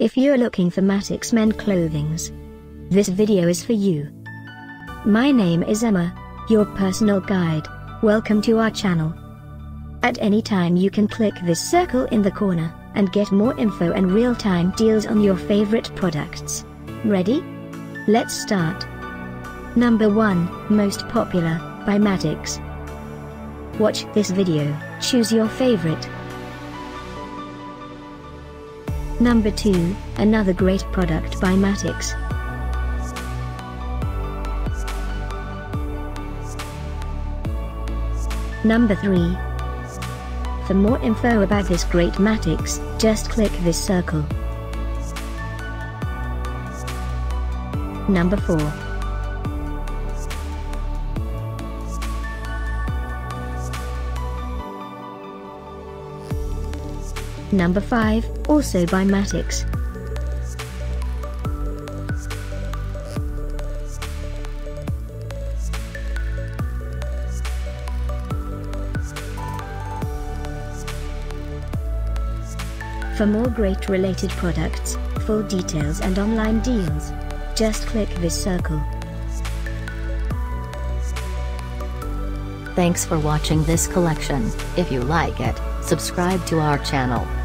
If you're looking for Matix men clothings, this video is for you. My name is Emma, your personal guide. Welcome to our channel. At any time you can click this circle in the corner, and get more info and real-time deals on your favorite products. Ready? Let's start. Number 1, Most Popular, by Matix. Watch this video, choose your favorite. Number 2, another great product by Matix. Number 3. For more info about this great Matix, just click this circle. Number 4. Number 5, also by Matix. For more great related products, full details and online deals, just click this circle. Thanks for watching this collection. If you like it, subscribe to our channel.